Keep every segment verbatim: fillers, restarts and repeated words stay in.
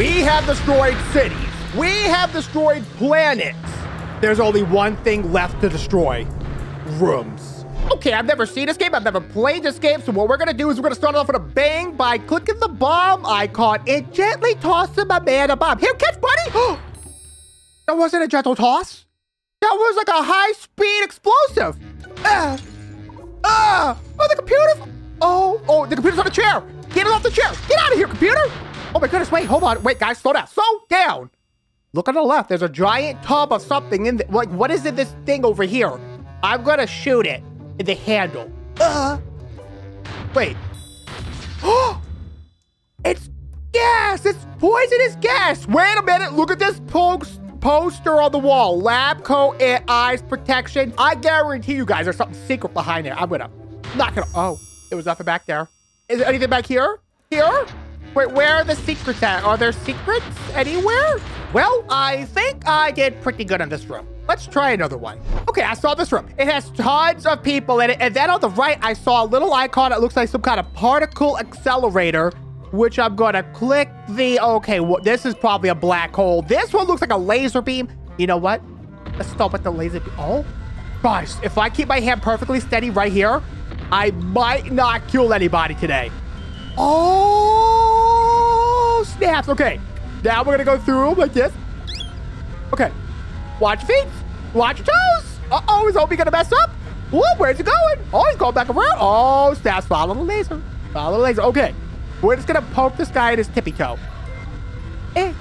We have destroyed cities. We have destroyed planets. There's only one thing left to destroy. Rooms. Okay, I've never seen this game. I've never played this game. So what we're going to do is we're going to start off with a bang by clicking the bomb icon and gently tossing my man a bomb. Here, catch, buddy. That wasn't a gentle toss. That was like a high-speed explosive. Ah. Ah. Oh, the computer. Oh, oh, the computer's on the chair. Get it off the chair. Get out of here, computer. Oh, my goodness. Wait, hold on. Wait, guys, slow down. Slow down. Look on the left. There's a giant tub of something in there. Like, what is it, this thing over here? I'm going to shoot it in the handle. Uh. Wait. Oh! It's gas. It's poisonous gas. Wait a minute. Look at this post. Poster on the wall. Lab coat and eyes protection. I guarantee you guys there's something secret behind there. I'm gonna, not gonna, oh, there was nothing back there. Is there anything back here? Here? Wait, where are the secrets at? Are there secrets anywhere? Well, I think I did pretty good on this room. Let's try another one. Okay, I saw this room. It has tons of people in it. And then on the right, I saw a little icon that looks like some kind of particle accelerator, which I'm gonna click the, okay, well, this is probably a black hole. This one looks like a laser beam. You know what? Let's stop at the laser beam. Oh, gosh, if I keep my hand perfectly steady right here, I might not kill anybody today. Oh, snaps, okay. Now we're gonna go through like this. Okay, watch your feet, watch your toes. Uh-oh, is Obi gonna mess up? Whoa, where's he going? Oh, he's going back around. Oh, snaps, follow the laser, follow the laser, okay. We're just gonna poke this guy in his tippy toe. Eh.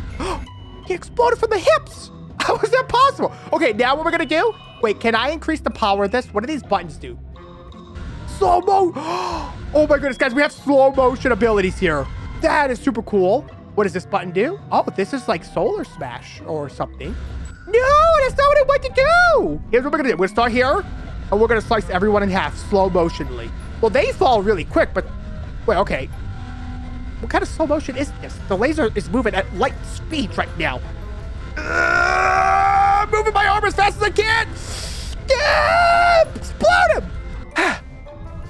He exploded from the hips. How is that possible? Okay, now what we're gonna do? Wait, can I increase the power of this? What do these buttons do? Slow mo. Oh my goodness, guys, we have slow motion abilities here. That is super cool. What does this button do? Oh, this is like Solar Smash or something. No, that's not what I want to do. Here's what we're gonna do. We're gonna start here, and we're gonna slice everyone in half slow motionly. Well, they fall really quick, but wait, okay. What kind of slow motion is this? The laser is moving at light speed right now. Uh, I'm moving my arm as fast as I can. Yeah, explode him.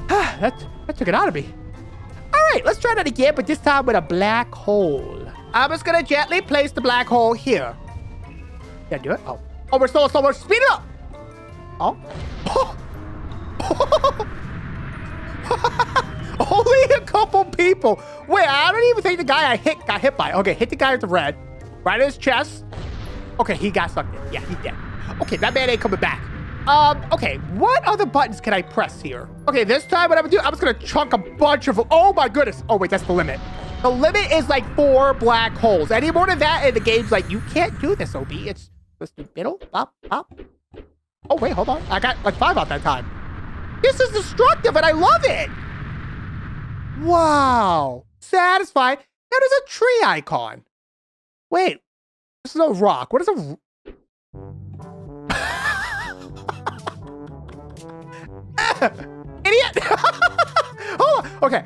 that, that took it out of me. All right, let's try that again, but this time with a black hole. I'm just going to gently place the black hole here. Did I do it? Oh, oh, we're slow, slow, we're speeding up. Oh. Oh. Only a couple people. Wait, I don't even think the guy I hit got hit by. Okay, hit the guy with the red. Right in his chest. Okay, he got sucked in. Yeah, he's dead. Okay, that man ain't coming back. Um, okay, what other buttons can I press here? Okay, this time what I'm gonna do, I'm just gonna chunk a bunch of them. Oh my goodness. Oh wait, that's the limit. The limit is like four black holes. Any more than that, and the game's like, you can't do this, O B. It's just the middle, pop, pop. Oh wait, hold on. I got like five out that time. This is destructive and I love it. Wow, satisfied. Now there's a tree icon. Wait, this is a rock. What is a... Idiot! Hold on, okay.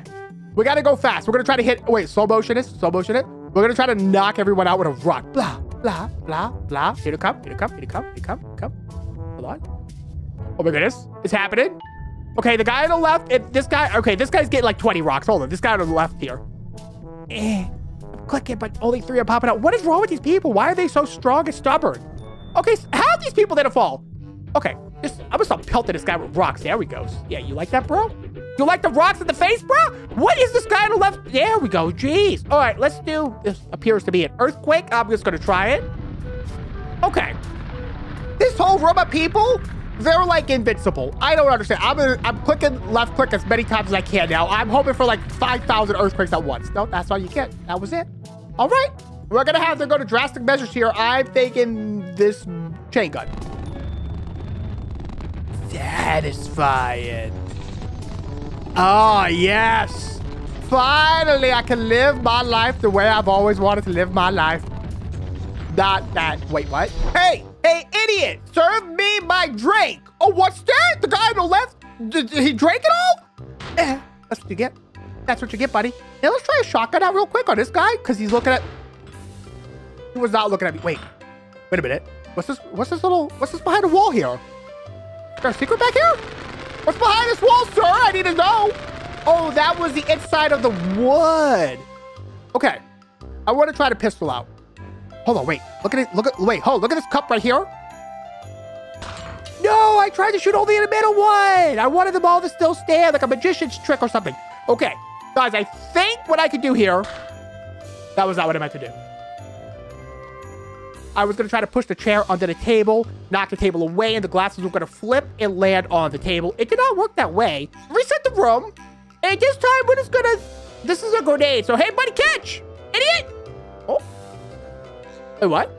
We gotta go fast. We're gonna try to hit, wait, slow motion it, slow motion it. We're gonna try to knock everyone out with a rock. Blah, blah, blah, blah. Here to come, here to come, here to come, here to come, here to come. Hold on. Oh my goodness, it's happening. Okay, the guy on the left, it, this guy, okay, this guy's getting like twenty rocks. Hold on, this guy on the left here. Eh, I'm clicking, but only three are popping out. What is wrong with these people? Why are they so strong and stubborn? Okay, how are these people gonna fall? Okay, just, I'm gonna start pelting this guy with rocks. There he goes. Yeah, you like that, bro? You like the rocks in the face, bro? What is this guy on the left? There we go, jeez. All right, let's do, this appears to be an earthquake. I'm just gonna try it. Okay. This whole room of people, they're like invincible. I don't understand. I'm gonna, I'm clicking left click as many times as I can now. I'm hoping for like five thousand earthquakes at once. No, that's all you get. That was it. All right. We're gonna have to go to drastic measures here. I'm taking this chain gun. Satisfying. Oh, yes. Finally, I can live my life the way I've always wanted to live my life. Not that. Wait, what? Hey! Hey, idiot, serve me my drink. Oh, what's that? The guy on the left, did, did he drink it all? Eh, that's what you get. That's what you get, buddy. Now let's try a shotgun out real quick on this guy, because he's looking at, he was not looking at me. Wait, wait a minute. What's this, what's this little, what's this behind the wall here? Is there a secret back here? What's behind this wall, sir? I need to know. Oh, that was the inside of the wood. Okay, I want to try to pistol out. Hold on, wait. Look at it. Look at. Wait, hold. Look at this cup right here. No, I tried to shoot only in the middle one. I wanted them all to still stand, like a magician's trick or something. Okay, guys, I think what I could do here. That was not what I meant to do. I was going to try to push the chair under the table, knock the table away, and the glasses were going to flip and land on the table. It did not work that way. Reset the room. And this time, we're just going to... This is a grenade. So, hey, buddy, catch. Idiot. Oh. Wait, what?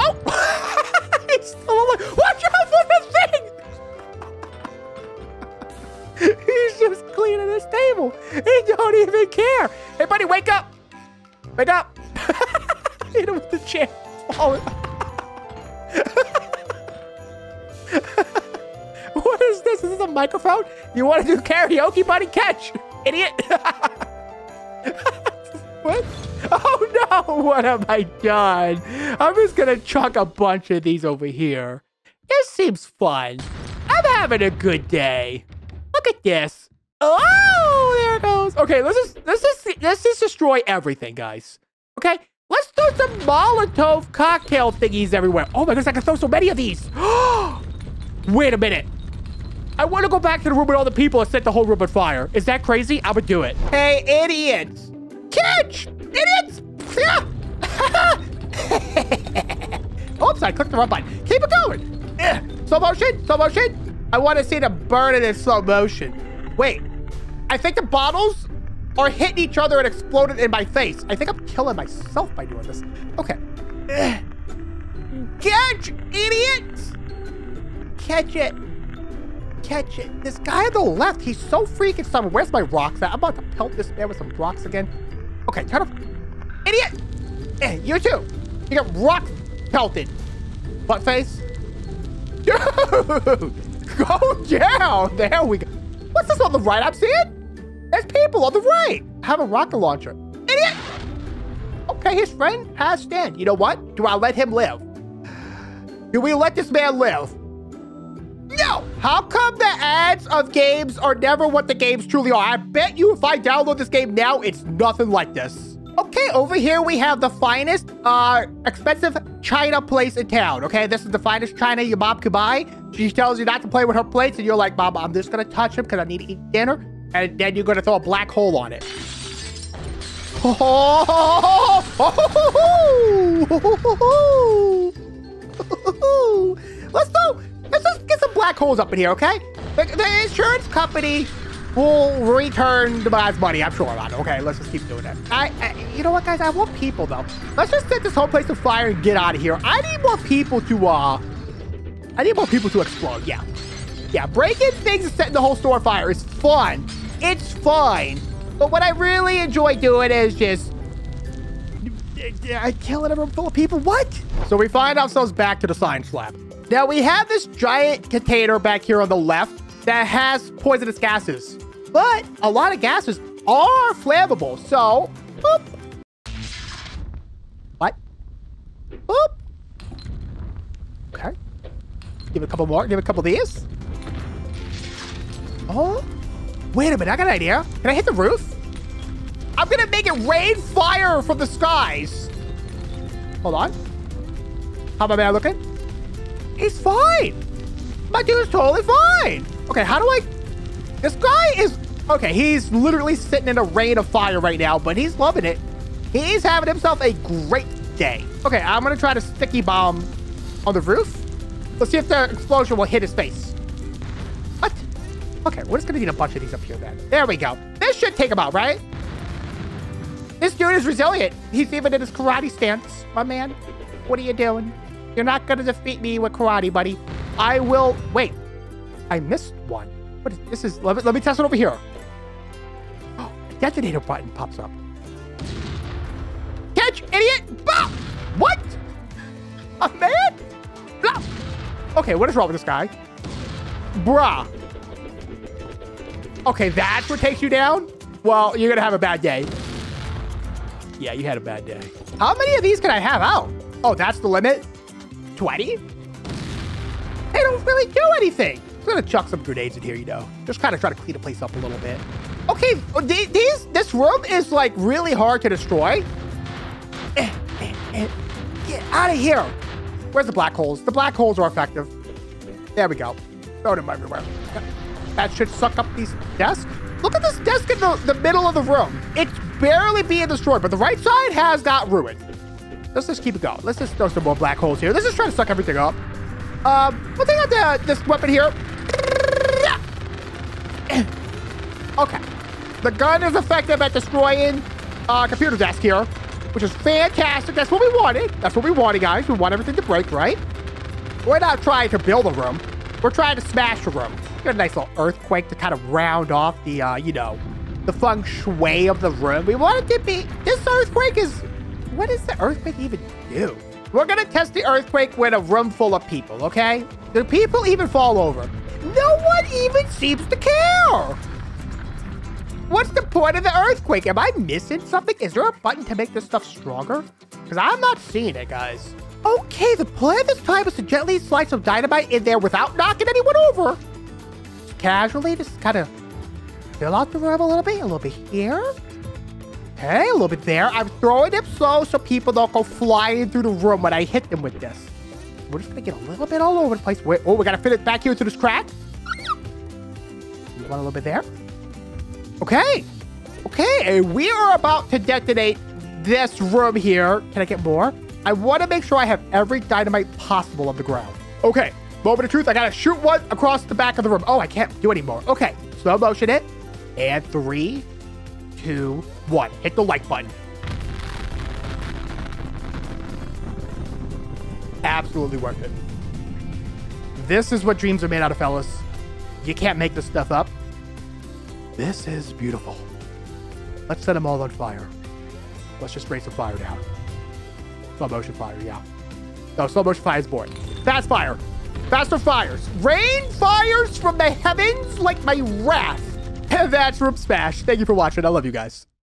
Oh. He's still alive. Watch out for the thing. He's just cleaning this table. He don't even care. Hey, buddy, wake up. Wake up. Hit him with the chair. What is this? Is this a microphone? You want to do karaoke, buddy? Catch, idiot! What? Oh no! What have I done? I'm just gonna chuck a bunch of these over here. This seems fun. I'm having a good day. Look at this. Oh, there it goes. Okay, let's just let's just let's just destroy everything, guys. Okay. Let's throw some Molotov cocktail thingies everywhere. Oh my goodness, I can throw so many of these. Wait a minute. I want to go back to the room with all the people and set the whole room on fire. Is that crazy? I would do it. Hey, idiots. Catch! Idiots! Oops, I clicked the wrong button. Keep it going. Ugh. Slow motion, slow motion. I want to see the burning in slow motion. Wait, I think the bottles... or hitting each other and exploded in my face. I think I'm killing myself by doing this. Okay. Ugh. Catch, idiots! Catch it. Catch it. This guy on the left, he's so freaking stubborn. Where's my rocks at? I'm about to pelt this man with some rocks again. Okay, turn off. Idiot! Eh, you too. You got rock pelted. Butt face. Dude! Go down! There we go. What's this on the right I'm seeing? There's people on the right. Have a rocket launcher. Idiot! Okay, his friend passed in. You know what? Do I let him live? Do we let this man live? No! How come the ads of games are never what the games truly are? I bet you if I download this game now, it's nothing like this. Okay, over here we have the finest, uh, expensive China place in town, okay? This is the finest China your mom could buy. She tells you not to play with her plates, and you're like, Mom, I'm just gonna touch him because I need to eat dinner. And then you're gonna throw a black hole on it. Let's go. Let's just get some black holes up in here, okay? The, the insurance company will return the guy's money. I'm sure about it. Okay, let's just keep doing that. I, I, you know what, guys? I want people though. Let's just set this whole place on fire and get out of here. I need more people to uh. I need more people to explode. Yeah. Yeah, breaking things and setting the whole store on fire is fun. It's fun. But what I really enjoy doing is just... I killing a room full of people. What? So we find ourselves back to the science lab. Now, we have this giant container back here on the left that has poisonous gases. But a lot of gases are flammable. So, boop. What? Boop. Okay. Give it a couple more. Give it a couple of these. Oh, wait a minute. I got an idea. Can I hit the roof? I'm going to make it rain fire from the skies. Hold on. How my man looking? He's fine. My dude is totally fine. Okay, how do I... This guy is... Okay, he's literally sitting in a rain of fire right now, but he's loving it. He's having himself a great day. Okay, I'm going to try to sticky bomb on the roof. Let's see if the explosion will hit his face. Okay, we're just gonna need a bunch of these up here then. There we go. This should take him out, right? This dude is resilient. He's even in his karate stance. My man, what are you doing? You're not gonna defeat me with karate, buddy. I will... Wait, I missed one. What is... This is... Let me, let me test it over here. Oh, a detonator button pops up. Catch, idiot! Bop! What? A man? Blah. Okay, what is wrong with this guy? Bruh. Okay, that's what takes you down? Well, you're gonna have a bad day. Yeah, you had a bad day. How many of these can I have out? Oh, that's the limit? twenty? They don't really do anything. I'm gonna chuck some grenades in here, you know. Just kind of try to clean the place up a little bit. Okay, these, this room is like really hard to destroy. Eh, eh, eh. Get out of here. Where's the black holes? The black holes are effective. There we go. Throw them everywhere. That should suck up these desks. Look at this desk in the, the middle of the room. It's barely being destroyed, but the right side has got ruined. Let's just keep it going. Let's just throw some more black holes here. Let's just try to suck everything up. Um, we'll take out the, this weapon here. Okay. The gun is effective at destroying uh, computer desk here, which is fantastic. That's what we wanted. That's what we wanted, guys. We want everything to break, right? We're not trying to build a room. We're trying to smash a room. Got a nice little earthquake to kind of round off the, uh, you know, the feng shui of the room. We want it to be... This earthquake is... What does the earthquake even do? We're going to test the earthquake with a room full of people, okay? Do people even fall over? No one even seems to care. What's the point of the earthquake? Am I missing something? Is there a button to make this stuff stronger? Because I'm not seeing it, guys. Okay, the plan this time is to gently slide some dynamite in there without knocking anyone over. Just casually, just kind of fill out the room a little bit, a little bit here. Okay, a little bit there. I'm throwing them slow so people don't go flying through the room when I hit them with this. We're just going to get a little bit all over the place. Wait, oh, we got to fit it back here into this crack. One a little bit there. Okay. Okay, and we are about to detonate this room here. Can I get more? I want to make sure I have every dynamite possible on the ground. Okay, moment of truth. I got to shoot one across the back of the room. Oh, I can't do any more. Okay, slow motion it. And three, two, one. Hit the like button. Absolutely worth it. This is what dreams are made out of, fellas. You can't make this stuff up. This is beautiful. Let's set them all on fire. Let's just raise the fire down. Slow motion fire, yeah. No, slow motion fire is boring. Fast fire. Faster fires. Rain fires from the heavens like my wrath. And that's Room Smash. Thank you for watching. I love you guys.